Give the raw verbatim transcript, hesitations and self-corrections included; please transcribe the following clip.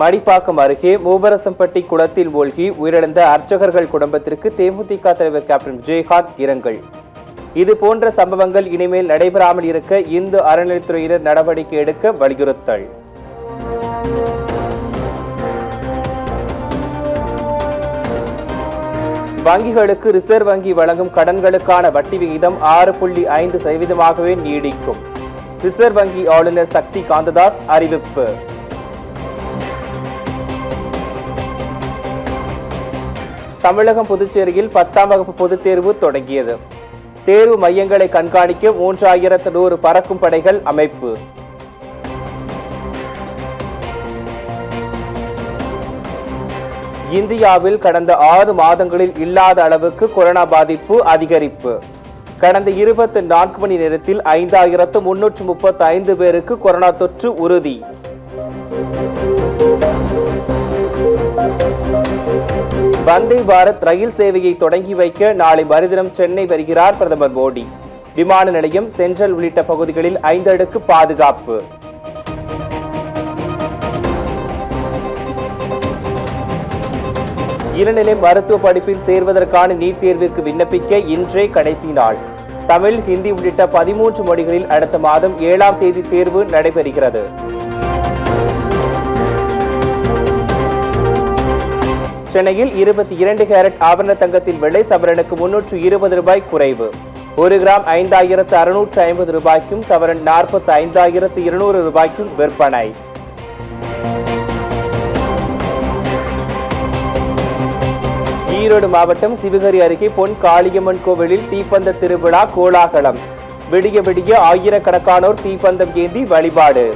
மணிப்பாக்கம் அருகே மூவரசம்பட்டி குளத்தில் மூழ்கி உயிரிழந்த அர்ச்சகர்கள் குடும்பத்திற்கு தேமுதிக தலைவர் கேப்டன் விஜயகாந்த் இரங்கல். இது போன்ற சம்பவங்கள் இனிமேல் நடைபெறாமல் இருக்க இந்து அறநிலையத்துறையினர் நடவடிக்கை எடுக்க வலியுறுத்தல். வங்கிகளுக்கு ரிசர்வ் வங்கி வழங்கும் கடன்களுக்கான வட்டி விகிதம் ஆறு புள்ளி ஐந்து சதவீதமாகவே நீடிக்கும். ரிசர்வ் வங்கி ஆளுநர் சக்தி காந்ததாஸ் அறிவிப்பு. தமிழகம் புதுச்சேரியில் பத்தாம் வகுப்பு பொதுத் தேர்வு தொடங்கியது. தேர்வு மையங்களை கண்காணிக்க மூன்றாயிரத்து நூறு பறக்கும் படைகள் அமைப்பு. இந்தியாவில் கடந்த ஆறு மாதங்களில் இல்லாத அளவுக்கு கொரோனா பாதிப்பு அதிகரிப்பு. கடந்த இருபத்தி நான்கு மணி நேரத்தில் ஐந்தாயிரத்து முன்னூற்று முப்பத்தி ஐந்து பேருக்கு கொரோனா தொற்று உறுதி. வந்தே பாரத் ரயில் சேவையை தொடங்கி வைக்க நாளை மறுதினம் சென்னை வருகிறார் பிரதமர் மோடி. விமான நிலையம், சென்ட்ரல் உள்ளிட்ட பகுதிகளில் ஐந்து அடுக்கு பாதுகாப்பு. இளநிலை மருத்துவ படிப்பில் சேர்வதற்கான நீட் தேர்விற்கு விண்ணப்பிக்க இன்றே கடைசி நாள். தமிழ், ஹிந்தி உள்ளிட்ட பதிமூன்று மொழிகளில் அடுத்த மாதம் ஏழாம் தேதி தேர்வு நடைபெறுகிறது. சென்னையில் இருபத்தி இரண்டு கேரட் ஆபரண தங்கத்தின் விலை சவரனுக்கு முன்னூற்று இருபது ரூபாய் குறைவு. ஒரு கிராம் ஐந்தாயிரத்து அறுநூற்று ஐம்பது ரூபாய்க்கும் சவரன் நாற்பத்தி ஐந்தாயிரத்து இருநூறு ரூபாய்க்கும் விற்பனை. ஈரோடு மாவட்டம் சிவகரி அருகே பொன் காளியம்மன் கோவிலில் தீப்பந்த திருவிழா கோலாகலம். விடிய விடிய ஆயிரக்கணக்கானோர் தீப்பந்தம் ஏந்தி வழிபாடு.